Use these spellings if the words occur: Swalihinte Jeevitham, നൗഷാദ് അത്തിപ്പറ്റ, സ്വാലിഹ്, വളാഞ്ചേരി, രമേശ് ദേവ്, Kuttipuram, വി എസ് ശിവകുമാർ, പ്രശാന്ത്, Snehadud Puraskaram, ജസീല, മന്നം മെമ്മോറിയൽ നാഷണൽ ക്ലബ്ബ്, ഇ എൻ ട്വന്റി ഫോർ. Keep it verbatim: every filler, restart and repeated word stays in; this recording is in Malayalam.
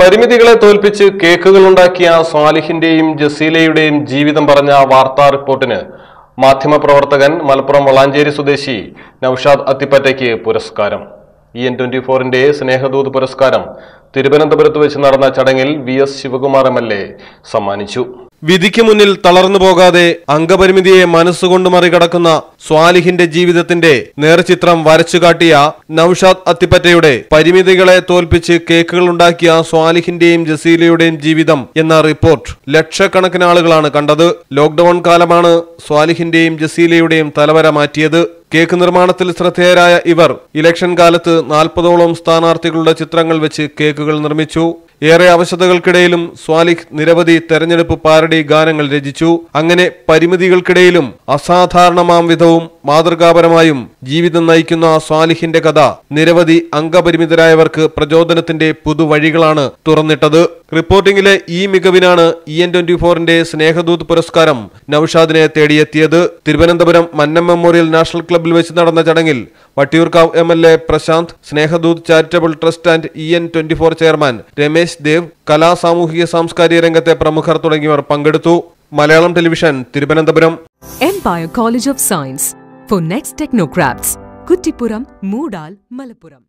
പരിമിതികളെ തോൽപ്പിച്ച് കേക്കുകളുണ്ടാക്കിയ സ്വാലിഹിന്റെയും ജസീലയുടെയും ജീവിതം പറഞ്ഞ വാർത്താ റിപ്പോർട്ടിന് മാധ്യമപ്രവർത്തകൻ മലപ്പുറം വളാഞ്ചേരി സ്വദേശി നൌഷാദ് അത്തിപ്പറ്റയ്ക്ക് പുരസ്കാരം. ഇ എൻ ട്വന്റി ഫോറിന്റെ സ്നേഹദൂത് പുരസ്കാരം തിരുവനന്തപുരത്ത് വെച്ച് നടന്ന ചടങ്ങിൽ വി എസ് ശിവകുമാർ M L A സമ്മാനിച്ചു. വിധിക്ക് മുന്നിൽ തളർന്നു പോകാതെ അംഗപരിമിതിയെ മനസ്സുകൊണ്ട് മറികടക്കുന്ന സ്വാലിഹിന്റെ ജീവിതത്തിന്റെ നേർചിത്രം വരച്ചുകാട്ടിയ നൌഷാദ് അത്തിപ്പറ്റയുടെ പരിമിതികളെ തോൽപ്പിച്ച് കേക്കുകളുണ്ടാക്കിയ സ്വാലിഹിന്റെയും ജസീലയുടെയും ജീവിതം എന്ന റിപ്പോർട്ട് ലക്ഷക്കണക്കിന് ആളുകളാണ് കണ്ടത്. ലോക്ക്ഡൌൺ കാലമാണ് സ്വാലിഹിന്റെയും ജസീലയുടെയും തലവര മാറ്റിയത്. കേക്ക് നിർമ്മാണത്തിൽ ശ്രദ്ധേയരായ ഇവർ ഇലക്ഷൻ കാലത്ത് നാൽപ്പതോളം സ്ഥാനാർത്ഥികളുടെ ചിത്രങ്ങൾ വെച്ച് കേക്കുകൾ നിർമ്മിച്ചു. ഏറെ അവശതകൾക്കിടയിലും സ്വാലിഹ് നിരവധി തെരഞ്ഞെടുപ്പ് പാരഡി ഗാനങ്ങൾ രചിച്ചു. അങ്ങനെ പരിമിതികൾക്കിടയിലും അസാധാരണമാം വിധവും മാതൃകാപരമായും ജീവിതം നയിക്കുന്ന സ്വാലിഹിന്റെ കഥ നിരവധി അംഗപരിമിതരായവർക്ക് പ്രചോദനത്തിന്റെ പുതുവഴികളാണ് തുറന്നിട്ടത്. റിപ്പോർട്ടിംഗിലെ ഈ മികവിനാണ് ഇ എൻ ട്വന്റി ഫോറിന്റെ സ്നേഹദൂത് പുരസ്കാരം നൌഷാദിനെ തേടിയെത്തിയത്. തിരുവനന്തപുരം മന്നം മെമ്മോറിയൽ നാഷണൽ ക്ലബ്ബിൽ വെച്ച് നടന്ന ചടങ്ങിൽ Vattiyoorkavu M L A പ്രശാന്ത്, Snehadooth charitable trust and ഇ എൻ ട്വന്റി ഫോർ chairman രമേശ് ദേവ്, കലാ, സാമൂഹിക, സാംസ്കാരിക രംഗത്തെ പ്രമുഖർ തുടങ്ങിയവർ പങ്കെടുത്തു. Malayalam television, Thiruvananthapuram. Empire College of Science for next technocrats, Kuttipuram, Moodal, Malappuram.